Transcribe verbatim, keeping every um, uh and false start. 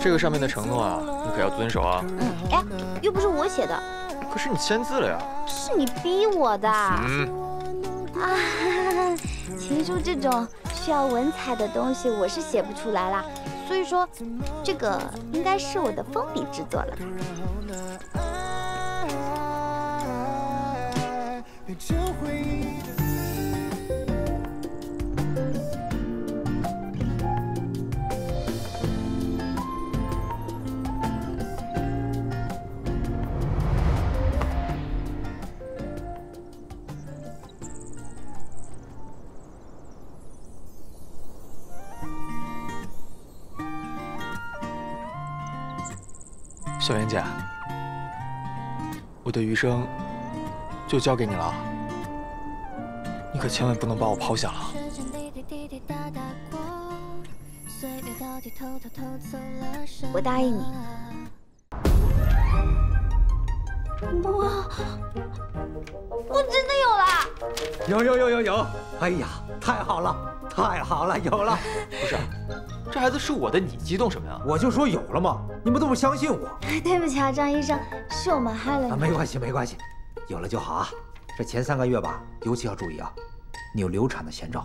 这个上面的承诺啊，你可要遵守啊。哎，又不是我写的。可是你签字了呀。是你逼我的。嗯。啊，情书这种需要文采的东西，我是写不出来啦。所以说，这个应该是我的封笔之作了。 小袁姐，我的余生就交给你了，你可千万不能把我抛下了。我答应你。我我真的有了！有有有有有！哎呀，太好了，太好了，有了！不是。 这孩子是我的，你激动什么呀？我就说有了嘛，你们都不相信我。对不起啊，张医生，是我们害了你。没关系，没关系，有了就好啊。这前三个月吧，尤其要注意啊，你有流产的前兆。